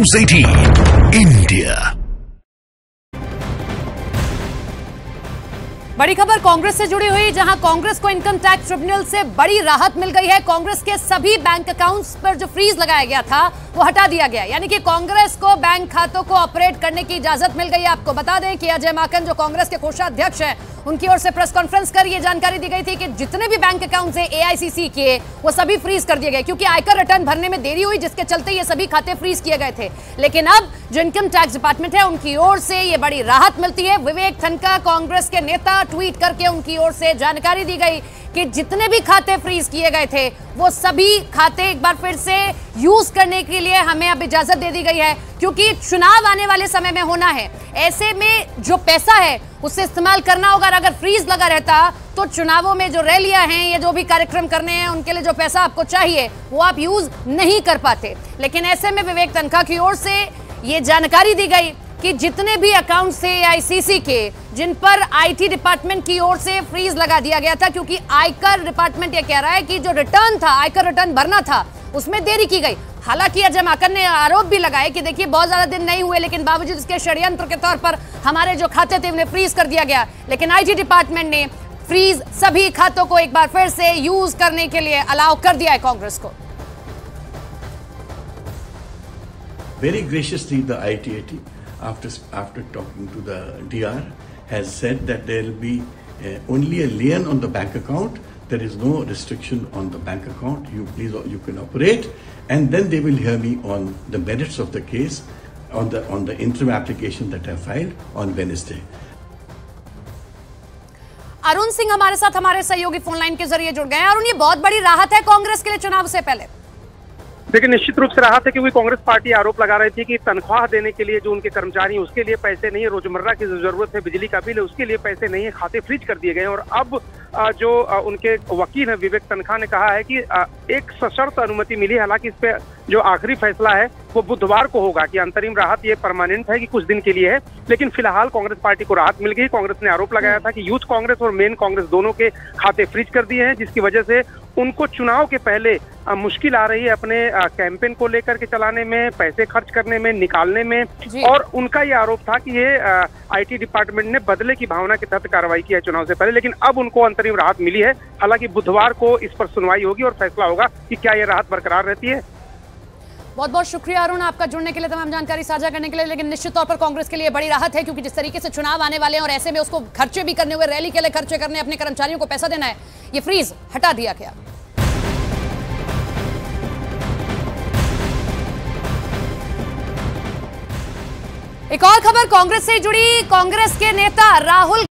News18 India। बड़ी खबर कांग्रेस से जुड़ी हुई, जहां कांग्रेस को इनकम टैक्स ट्रिब्यूनल से बड़ी राहत मिल गई है। कांग्रेस के सभी बैंक अकाउंट्स पर जो फ्रीज लगाया गया था वो हटा दिया गया, यानी कि कांग्रेस को बैंक खातों को ऑपरेट करने की इजाजत मिल गई है। आपको बता दें कि अजय माकन जो कांग्रेस के कोषाध्यक्ष हैं, उनकी ओर से प्रेस कॉन्फ्रेंस कर ये जानकारी दी गई थी कि जितने भी बैंक अकाउंट है AICC के, वो सभी फ्रीज कर दिए गए, क्योंकि आयकर रिटर्न भरने में देरी हुई, जिसके चलते ये सभी खाते फ्रीज किए गए थे। लेकिन अब जो इनकम टैक्स डिपार्टमेंट है, उनकी ओर से ये बड़ी राहत मिलती है। विवेक थनका कांग्रेस के नेता ट्वीट करके उनकी ओर से जानकारी दी गई कि जितने भी खाते फ्रीज किए गए थे वो सभी खाते एक बार फिर से यूज करने के लिए हमें अब इजाजत दे दी गई है, क्योंकि चुनाव आने वाले समय में होना है। ऐसे में जो पैसा है उससे इस्तेमाल करना होगा। अगर फ्रीज लगा रहता तो चुनावों में जो रैलियां हैं, ये जो भी कार्यक्रम करने हैं, उनके लिए जो पैसा आपको चाहिए वो आप यूज नहीं कर पाते। लेकिन ऐसे में विवेक तनखा की ओर से ये जानकारी दी गई कि जितने भी अकाउंट थे AICC के, जिन पर IT डिपार्टमेंट की ओर से फ्रीज लगा दिया गया था, क्योंकि आयकर डिपार्टमेंट ये कह रहा है कि जो रिटर्न था, आयकर रिटर्न भरना था, उसमें देरी की गई। हालांकि अजय माकन ने आरोप भी लगाया कि देखिए बहुत ज्यादा दिन नहीं हुए, लेकिन बावजूद इसके षड्यंत्र के तौर पर हमारे जो खाते थे उन्हें फ्रीज कर दिया गया, लेकिन IT डिपार्टमेंट ने फ्रीज सभी खातों को एक बार फिर से यूज करने के लिए अलाउ कर दिया है कांग्रेस को। Very graciously the ITAT, after talking to the DR, has said that there will be only a lien on the bank account. There is no restriction on the bank account. You can operate, and then they will hear me on the merits of the case, on the interim application that I filed on Wednesday. Arun Singh हमारे साथ हमारे सहयोगी phone line के जरिए जुड़ गए हैं। अरुण, ये बहुत बड़ी राहत है कांग्रेस के लिए चुनाव से पहले। लेकिन निश्चित रूप से राहत है, क्योंकि कांग्रेस पार्टी आरोप लगा रही थी कि तनख्वाह देने के लिए जो उनके कर्मचारी हैं उसके लिए पैसे नहीं है, रोजमर्रा की जरूरत है, बिजली का बिल है, उसके लिए पैसे नहीं है, खाते फ्रीज कर दिए गए हैं। और अब जो उनके वकील हैं विवेक तनखा ने कहा है कि एक सशर्त अनुमति मिली, हालांकि इस पे जो आखिरी फैसला है वो बुधवार को होगा कि अंतरिम राहत ये परमानेंट है कि कुछ दिन के लिए है। लेकिन फिलहाल कांग्रेस पार्टी को राहत मिल गई। कांग्रेस ने आरोप लगाया था कि यूथ कांग्रेस और मेन कांग्रेस दोनों के खाते फ्रीज कर दिए हैं, जिसकी वजह से उनको चुनाव के पहले मुश्किल आ रही है अपने कैंपेन को लेकर के चलाने में, पैसे खर्च करने में, निकालने में। और उनका ये आरोप था कि ये IT डिपार्टमेंट ने बदले की भावना के तहत कार्रवाई की है चुनाव से पहले। लेकिन अब उनको अंतरिम राहत मिली है, हालांकि बुधवार को इस पर सुनवाई होगी और फैसला होगा कि क्या ये राहत बरकरार रहती है। बहुत बहुत शुक्रिया अरुण आपका, जुड़ने के लिए, तमाम जानकारी साझा करने के लिए। लेकिन निश्चित तौर पर कांग्रेस के लिए बड़ी राहत है, क्योंकि जिस तरीके से चुनाव आने वाले हैं और ऐसे में उसको खर्चे भी करने हुए, रैली के लिए खर्चे करने, अपने कर्मचारियों को पैसा देना है, ये फ्रीज हटा दिया गया। एक और खबर कांग्रेस से जुड़ी, कांग्रेस के नेता राहुल